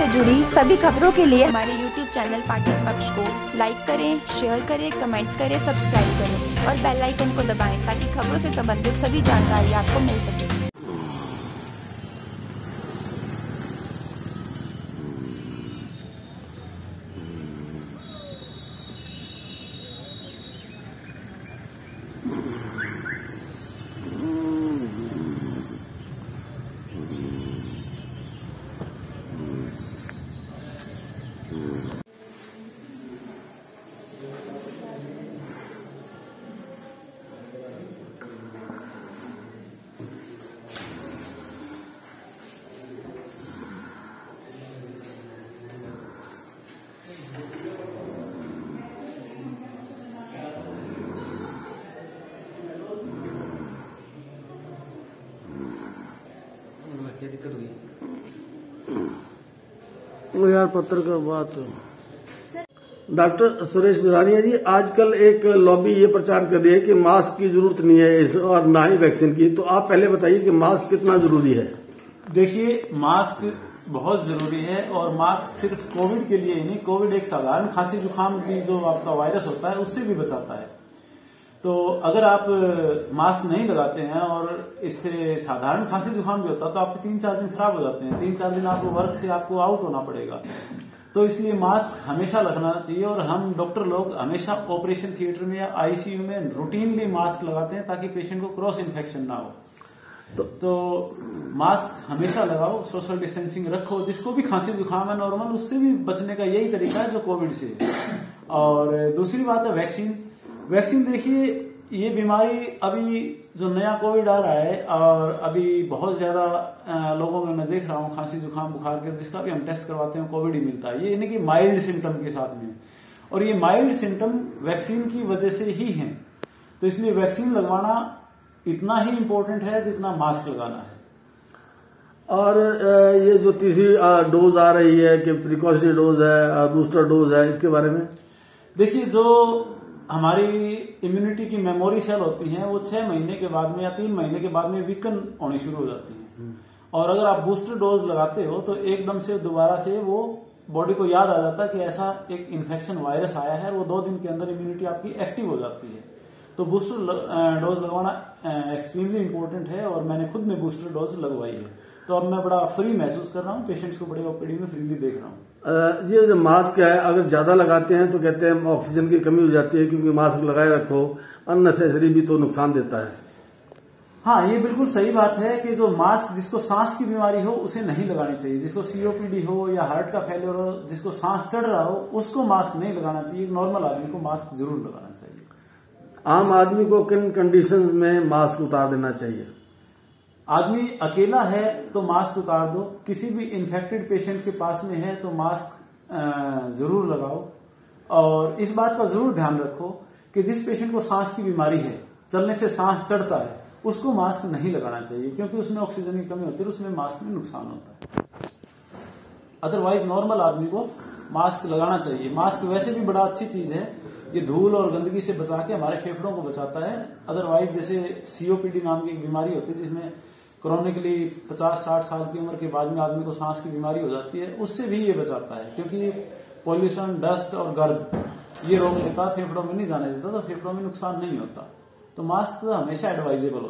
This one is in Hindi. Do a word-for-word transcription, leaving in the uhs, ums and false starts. से जुड़ी सभी खबरों के लिए हमारे YouTube चैनल पाठक पक्ष को लाइक करें, शेयर करें, कमेंट करें, सब्सक्राइब करें और बेल आइकन को दबाएं ताकि खबरों से संबंधित सभी जानकारी आपको मिल सके। क्या दिक्कत हुई यार पत्र का बात। डॉक्टर सुरेश बधानिया जी, आजकल एक लॉबी ये प्रचार कर रही है कि मास्क की जरूरत नहीं है इस और ना ही वैक्सीन की, तो आप पहले बताइए कि मास्क कितना जरूरी है। देखिए, मास्क बहुत जरूरी है और मास्क सिर्फ कोविड के लिए ही नहीं, कोविड एक साधारण खांसी जुकाम की जो आपका वायरस होता है उससे भी बचाता है। तो अगर आप मास्क नहीं लगाते हैं और इससे साधारण खांसी जुकाम भी होता है तो आपके तीन चार दिन खराब हो जाते हैं, तीन चार दिन आपको वर्क से आपको आउट होना पड़ेगा। तो इसलिए मास्क हमेशा लगाना चाहिए और हम डॉक्टर लोग हमेशा ऑपरेशन थिएटर में या आईसीयू में रूटीनली मास्क लगाते हैं ताकि पेशेंट को क्रॉस इन्फेक्शन ना हो। तो, तो मास्क हमेशा लगाओ, सोशल डिस्टेंसिंग रखो। जिसको भी खांसी जुकाम है नॉर्मल, उससे भी बचने का यही तरीका है जो कोविड से। और दूसरी बात है वैक्सीन। वैक्सीन देखिए, ये बीमारी अभी जो नया कोविड आ रहा है और अभी बहुत ज्यादा लोगों में मैं देख रहा हूँ खांसी जुकाम बुखार के, जिसका भी हम टेस्ट करवाते हैं कोविड ही मिलता है, ये यानी कि माइल्ड सिम्टम के साथ में। और ये माइल्ड सिम्टम वैक्सीन की वजह से ही हैं। तो इसलिए वैक्सीन लगवाना इतना ही इम्पोर्टेंट है जितना मास्क लगाना है। और ये जो तीसरी डोज आ रही है कि प्रिकॉशनरी डोज है, बूस्टर डोज है, इसके बारे में देखिए, जो हमारी इम्यूनिटी की मेमोरी सेल होती है वो छह महीने के बाद में या तीन महीने के बाद में वीकन होनी शुरू हो जाती है। और अगर आप बूस्टर डोज लगाते हो तो एकदम से दोबारा से वो बॉडी को याद आ जाता है कि ऐसा एक इन्फेक्शन वायरस आया है, वो दो दिन के अंदर इम्यूनिटी आपकी एक्टिव हो जाती है। तो बूस्टर डोज लगवाना एक्सट्रीमली इम्पोर्टेंट है और मैंने खुद ने बूस्टर डोज लगवाई है। तो अब मैं बड़ा फ्री महसूस कर रहा हूँ, पेशेंट्स को बड़े ओपीडी में फ्रीली देख रहा हूँ। ये जो मास्क है, अगर ज्यादा लगाते हैं तो कहते हैं ऑक्सीजन की कमी हो जाती है, क्योंकि मास्क लगाए रखो, अननेसेसरी भी तो नुकसान देता है। हाँ, ये बिल्कुल सही बात है कि जो मास्क जिसको सांस की बीमारी हो उसे नहीं लगानी चाहिए, जिसको सीओपीडी हो या हार्ट का फेलियर हो, जिसको सांस चढ़ रहा हो उसको मास्क नहीं लगाना चाहिए। नॉर्मल आदमी को मास्क जरूर लगाना चाहिए। आम आदमी को किन कंडीशन में मास्क उतार देना चाहिए? आदमी अकेला है तो मास्क उतार दो, किसी भी इन्फेक्टेड पेशेंट के पास में है तो मास्क जरूर लगाओ। और इस बात का जरूर ध्यान रखो कि जिस पेशेंट को सांस की बीमारी है, चलने से सांस चढ़ता है, उसको मास्क नहीं लगाना चाहिए, क्योंकि उसमें ऑक्सीजन की कमी होती है, उसमें मास्क में नुकसान होता है। अदरवाइज नॉर्मल आदमी को मास्क लगाना चाहिए। मास्क वैसे भी बड़ा अच्छी चीज है, ये धूल और गंदगी से बचा के हमारे फेफड़ों को बचाता है। अदरवाइज जैसे सीओपीडी नाम की एक बीमारी होती है जिसमें क्रोनिकली पचास साठ साल की उम्र के बाद में आदमी को सांस की बीमारी हो जाती है, उससे भी ये बचाता है, क्योंकि पॉल्यूशन, डस्ट और गर्द ये रोग लेता, फेफड़ों में नहीं जाने देता, तो फेफड़ों में नुकसान नहीं होता। तो मास्क तो हमेशा एडवाइजेबल होता है।